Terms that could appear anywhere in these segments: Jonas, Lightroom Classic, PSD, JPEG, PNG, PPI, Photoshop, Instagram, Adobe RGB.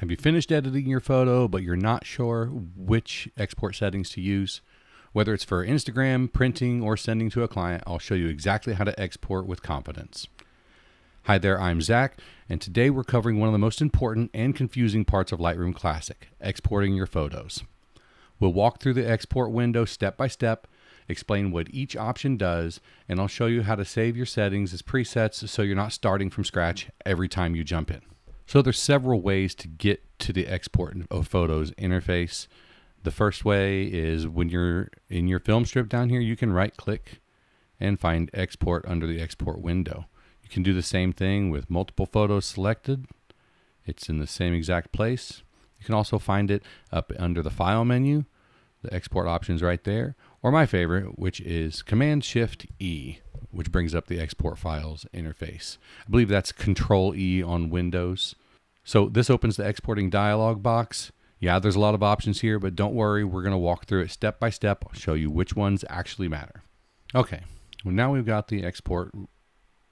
Have you finished editing your photo, but you're not sure which export settings to use? Whether it's for Instagram, printing, or sending to a client, I'll show you exactly how to export with confidence. Hi there, I'm Zach, and today we're covering one of the most important and confusing parts of Lightroom Classic, exporting your photos. We'll walk through the export window step by step, explain what each option does, and I'll show you how to save your settings as presets so you're not starting from scratch every time you jump in. So there's several ways to get to the export of photos interface. The first way is when you're in your film strip down here, you can right click and find export under the export window. You can do the same thing with multiple photos selected. It's in the same exact place. You can also find it up under the file menu, the export options right there, or my favorite, which is Command-Shift-E, which brings up the export files interface. I believe that's Control-E on Windows. So this opens the exporting dialog box. Yeah, there's a lot of options here, but don't worry, we're gonna walk through it step by step. I'll show you which ones actually matter. Okay, well now we've got the export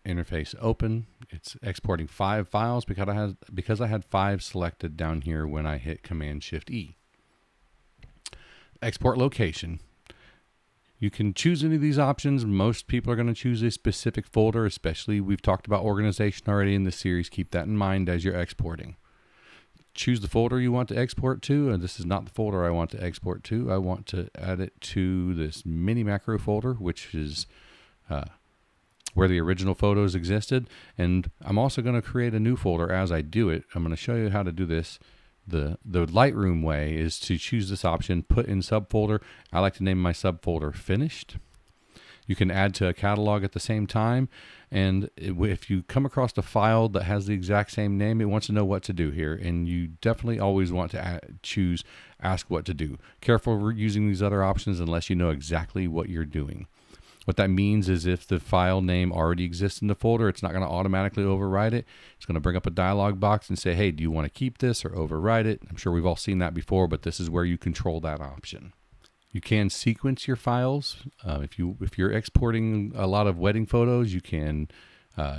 interface open. It's exporting 5 files because I had 5 selected down here when I hit Command-Shift-E. Export location. You can choose any of these options. Most people are going to choose a specific folder, especially we've talked about organization already in this series. Keep that in mind as you're exporting. Choose the folder you want to export to, and this is not the folder I want to export to. I want to add it to this mini macro folder, which is where the original photos existed, and I'm also going to create a new folder as I do it. I'm going to show you how to do this. The Lightroom way is to choose this option, put in subfolder. I like to name my subfolder Finished. You can add to a catalog at the same time, and if you come across a file that has the exact same name, it wants to know what to do here, and you definitely always want to choose Ask What to Do. Careful using these other options unless you know exactly what you're doing. What that means is if the file name already exists in the folder, it's not going to automatically overwrite it. It's going to bring up a dialog box and say, hey, do you want to keep this or overwrite it? I'm sure we've all seen that before, but this is where you control that option. You can sequence your files. If you're exporting a lot of wedding photos, you can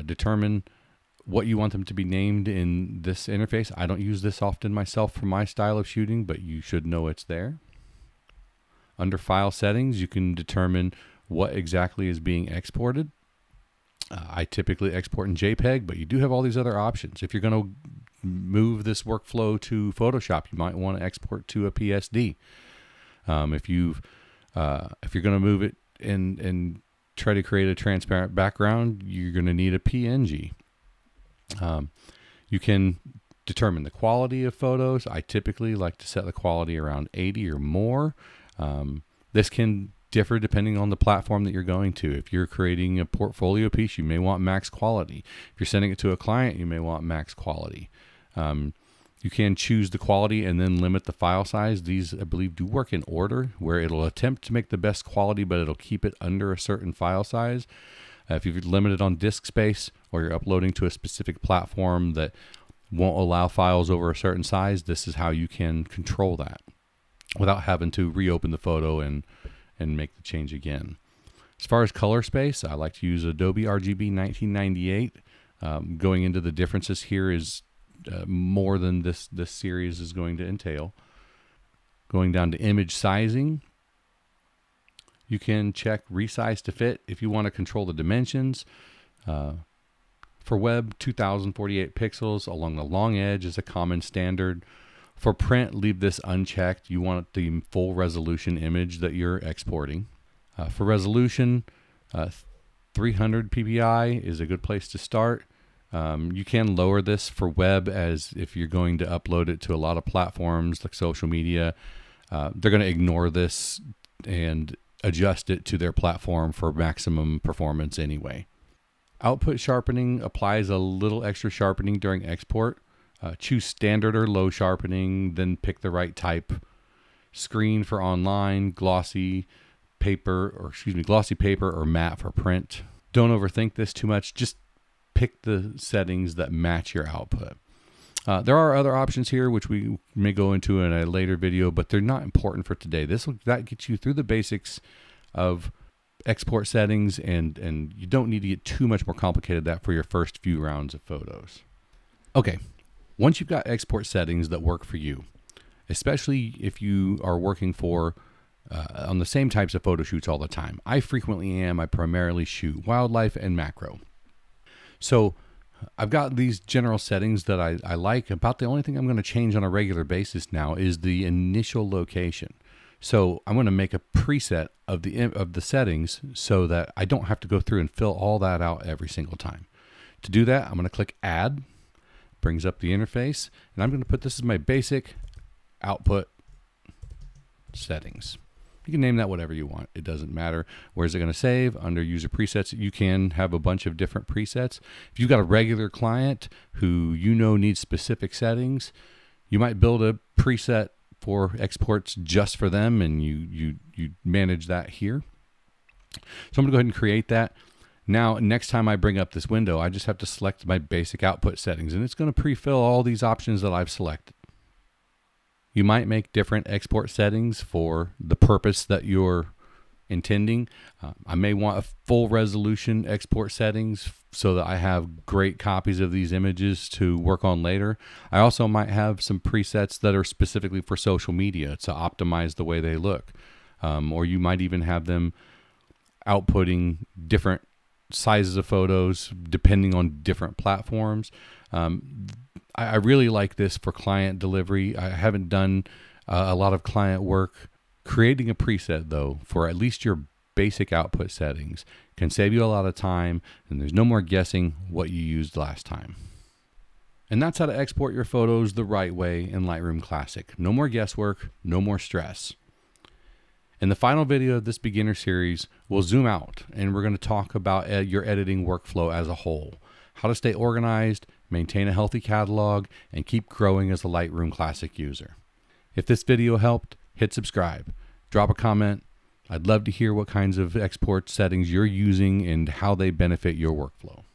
determine what you want them to be named in this interface. I don't use this often myself for my style of shooting, but you should know it's there. Under File Settings, you can determine what exactly is being exported. I typically export in JPEG, but you do have all these other options. If you're going to move this workflow to Photoshop, you might want to export to a PSD. If you're going to move it and try to create a transparent background, you're going to need a PNG. You can determine the quality of photos. I typically like to set the quality around 80 or more. This can differ depending on the platform that you're going to. If you're creating a portfolio piece, you may want max quality. If you're sending it to a client, you may want max quality. You can choose the quality and then limit the file size. These, I believe, do work in order, where it'll attempt to make the best quality, but it'll keep it under a certain file size. If you're limited on disk space, or you're uploading to a specific platform that won't allow files over a certain size, this is how you can control that without having to reopen the photo and make the change again. As far as color space, I like to use Adobe RGB 1998. Going into the differences here is more than this series is going to entail. Going down to image sizing, you can check resize to fit if you want to control the dimensions. For web, 2048 pixels along the long edge is a common standard. For print, leave this unchecked. You want the full resolution image that you're exporting. For resolution, 300 PPI is a good place to start. You can lower this for web, as if you're going to upload it to a lot of platforms like social media. They're going to ignore this and adjust it to their platform for maximum performance anyway. Output sharpening applies a little extra sharpening during export. Choose standard or low sharpening, then pick the right type. Screen for online, glossy paper or matte for print. Don't overthink this too much. Just pick the settings that match your output. There are other options here, which we may go into in a later video, but they're not important for today. That gets you through the basics of export settings, and you don't need to get too much more complicated for your first few rounds of photos. Okay. Once you've got export settings that work for you, especially if you are working for on the same types of photo shoots all the time. I frequently am. I primarily shoot wildlife and macro. So I've got these general settings that I like. About the only thing I'm going to change on a regular basis now is the initial location. So I'm going to make a preset of the settings so that I don't have to go through and fill all that out every single time. To do that, I'm going to click Add. Brings up the interface, and I'm going to put this as my basic output settings. You can name that whatever you want. It doesn't matter. Where is it going to save? Under user presets, you can have a bunch of different presets. If you've got a regular client who you know needs specific settings, you might build a preset for exports just for them, and you manage that here. So I'm going to go ahead and create that. Now, next time I bring up this window, I just have to select my basic output settings, and it's going to pre-fill all these options that I've selected. You might make different export settings for the purpose that you're intending. I may want a full resolution export settings so that I have great copies of these images to work on later. I also might have some presets that are specifically for social media to optimize the way they look. Or you might even have them outputting different sizes of photos depending on different platforms. I really like this for client delivery. I haven't done a lot of client work. Creating a preset, though, for at least your basic output settings can save you a lot of time, and there's no more guessing what you used last time. And that's how to export your photos the right way in Lightroom Classic. No more guesswork, no more stress. In the final video of this beginner series, we'll zoom out, and we're going to talk about your editing workflow as a whole. How to stay organized, maintain a healthy catalog, and keep growing as a Lightroom Classic user. If this video helped, hit subscribe, drop a comment. I'd love to hear what kinds of export settings you're using and how they benefit your workflow.